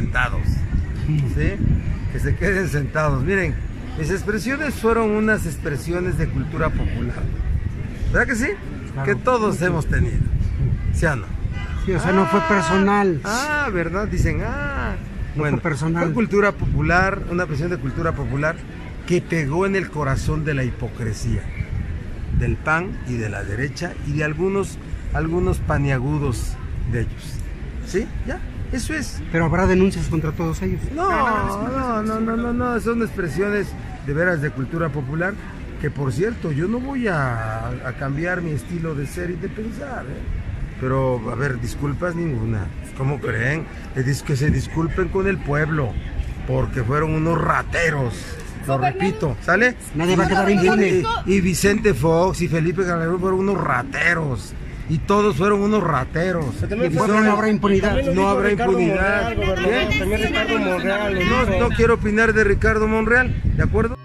sentados, ¿sí? Que se queden sentados. Miren, mis expresiones fueron unas expresiones de cultura popular, ¿verdad que sí? Claro. Que todos hemos tenido, ¿sí o no? Sí, o sea, no fue personal. Ah, ¿verdad? Dicen, bueno, no fue personal. Fue cultura popular, una expresión de cultura popular que pegó en el corazón de la hipocresía del PAN y de la derecha y de algunos paniagudos de ellos, ¿sí? Ya, eso es. ¿Pero habrá denuncias contra todos ellos? No, son expresiones de veras de cultura popular, que por cierto, yo no voy a cambiar mi estilo de ser y de pensar, ¿eh? Pero, a ver, disculpas ninguna, ¿cómo creen? Que se disculpen con el pueblo, porque fueron unos rateros. Lo repito, ¿sale? Nadie va a quedar impune. Y Vicente Fox y Felipe Calderón fueron unos rateros. Y todos fueron unos rateros. Y fueron, no habrá impunidad. No habrá impunidad. No quiero opinar de Ricardo Monreal, ¿de acuerdo?